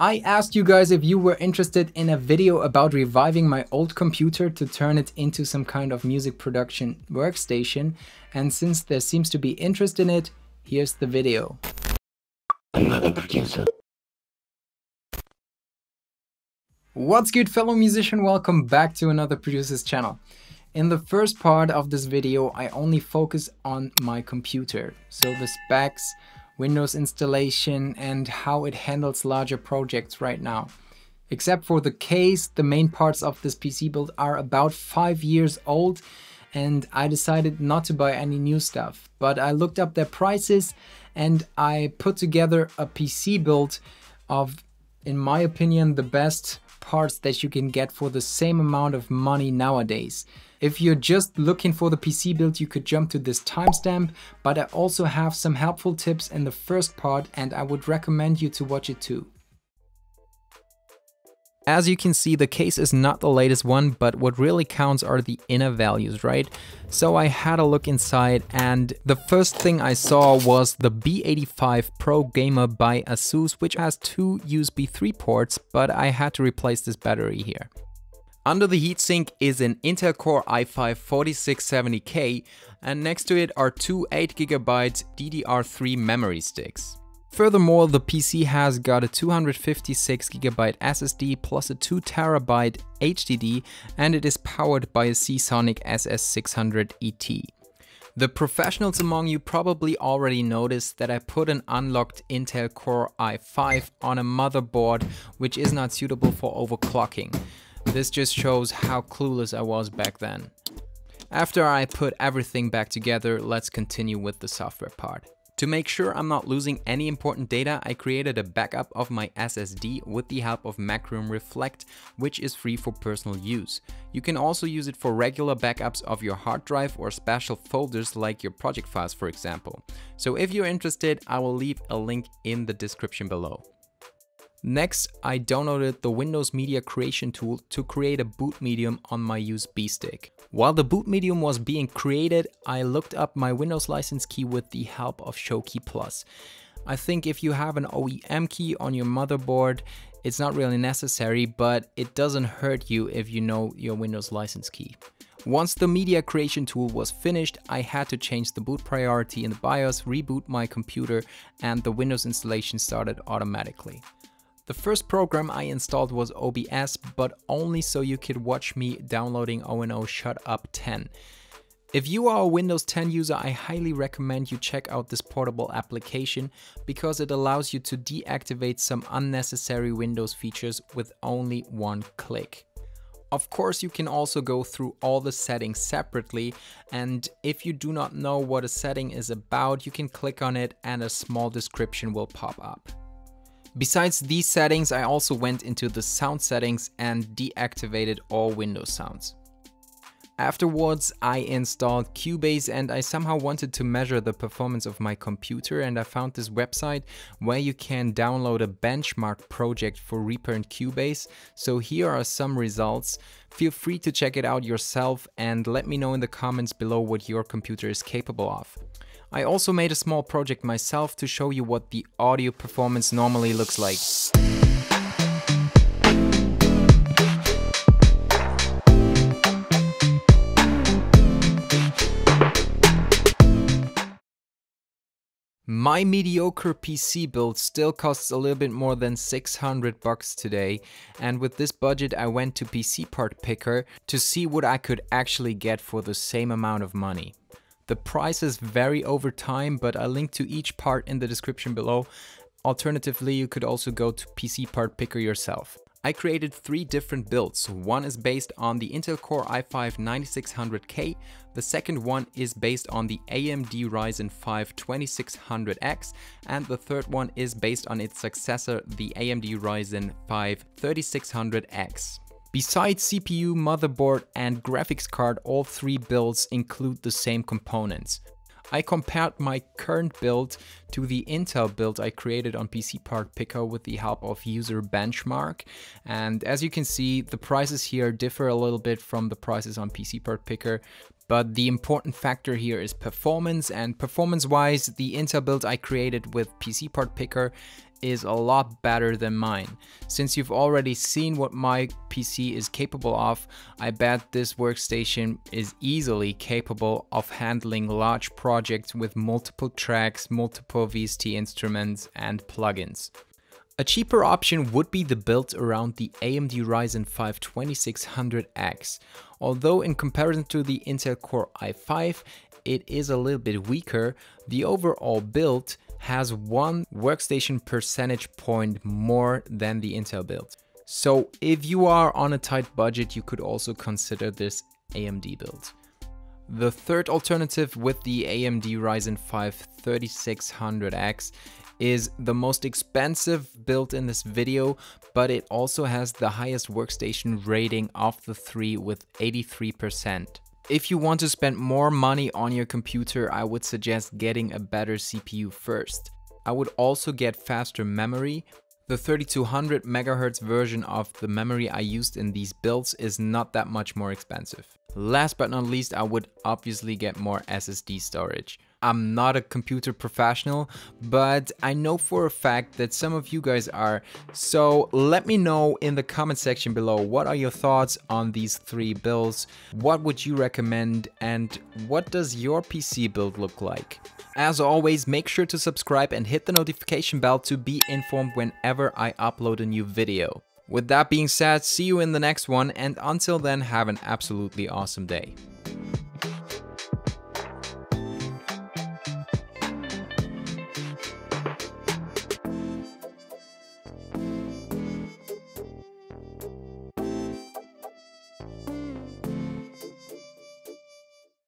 I asked you guys if you were interested in a video about reviving my old computer to turn it into some kind of music production workstation, and since there seems to be interest in it, here's the video. Another Producer. What's good, fellow musician? Welcome back to Another Producer's channel. In the first part of this video, I only focus on my computer, so the specs, Windows installation, and how it handles larger projects right now. Except for the case, the main parts of this PC build are about 5 years old, and I decided not to buy any new stuff. But I looked up their prices and I put together a PC build of, in my opinion, the best parts that you can get for the same amount of money nowadays. If you're just looking for the PC build, you could jump to this timestamp, but I also have some helpful tips in the first part and I would recommend you to watch it too. As you can see, the case is not the latest one, but what really counts are the inner values, right? So I had a look inside and the first thing I saw was the B85 Pro Gamer by Asus, which has two USB 3 ports, but I had to replace this battery here. Under the heatsink is an Intel Core i5-4670K, and next to it are two 8GB DDR3 memory sticks. Furthermore, the PC has got a 256GB SSD plus a 2TB HDD, and it is powered by a Seasonic SS600ET. The professionals among you probably already noticed that I put an unlocked Intel Core i5 on a motherboard which is not suitable for overclocking. This just shows how clueless I was back then. After I put everything back together, let's continue with the software part. To make sure I'm not losing any important data, I created a backup of my SSD with the help of Macrium Reflect, which is free for personal use. You can also use it for regular backups of your hard drive or special folders like your project files, for example. So if you're interested, I will leave a link in the description below. Next, I downloaded the Windows Media Creation Tool to create a boot medium on my USB stick. While the boot medium was being created, I looked up my Windows license key with the help of ShowKey Plus. I think if you have an OEM key on your motherboard, it's not really necessary, but it doesn't hurt you if you know your Windows license key. Once the media creation tool was finished, I had to change the boot priority in the BIOS, reboot my computer, and the Windows installation started automatically. The first program I installed was OBS, but only so you could watch me downloading O&O ShutUp 10. If you are a Windows 10 user, I highly recommend you check out this portable application because it allows you to deactivate some unnecessary Windows features with only one click. Of course, you can also go through all the settings separately, and if you do not know what a setting is about, you can click on it and a small description will pop up. Besides these settings, I also went into the sound settings and deactivated all Windows sounds. Afterwards, I installed Cubase and I somehow wanted to measure the performance of my computer, and I found this website where you can download a benchmark project for Reaper and Cubase. So here are some results. Feel free to check it out yourself and let me know in the comments below what your computer is capable of. I also made a small project myself to show you what the audio performance normally looks like. My mediocre PC build still costs a little bit more than 600 bucks today, and with this budget I went to PC Part Picker to see what I could actually get for the same amount of money. The prices vary over time, but I link to each part in the description below. Alternatively, you could also go to PC Part Picker yourself. I created three different builds. One is based on the Intel Core i5-9600K, the second one is based on the AMD Ryzen 5 2600X, and the third one is based on its successor, the AMD Ryzen 5 3600X. Besides CPU, motherboard and graphics card, all three builds include the same components. I compared my current build to the Intel build I created on PC Part Picker with the help of User Benchmark. And as you can see, the prices here differ a little bit from the prices on PC Part Picker. But the important factor here is performance, and performance-wise, the Intel build I created with PC Part Picker is a lot better than mine. Since you've already seen what my PC is capable of, I bet this workstation is easily capable of handling large projects with multiple tracks, multiple VST instruments and plugins. A cheaper option would be the build around the AMD Ryzen 5 2600X. Although in comparison to the Intel Core i5, it is a little bit weaker, the overall build has one workstation percentage point more than the Intel build. So if you are on a tight budget, you could also consider this AMD build. The third alternative with the AMD Ryzen 5 3600X is the most expensive build in this video, but it also has the highest workstation rating of the three with 83%. If you want to spend more money on your computer, I would suggest getting a better CPU first. I would also get faster memory. The 3200 MHz version of the memory I used in these builds is not that much more expensive. Last but not least, I would obviously get more SSD storage. I'm not a computer professional, but I know for a fact that some of you guys are. So let me know in the comment section below, what are your thoughts on these three builds? What would you recommend? And what does your PC build look like? As always, make sure to subscribe and hit the notification bell to be informed whenever I upload a new video. With that being said, see you in the next one, and until then, have an absolutely awesome day.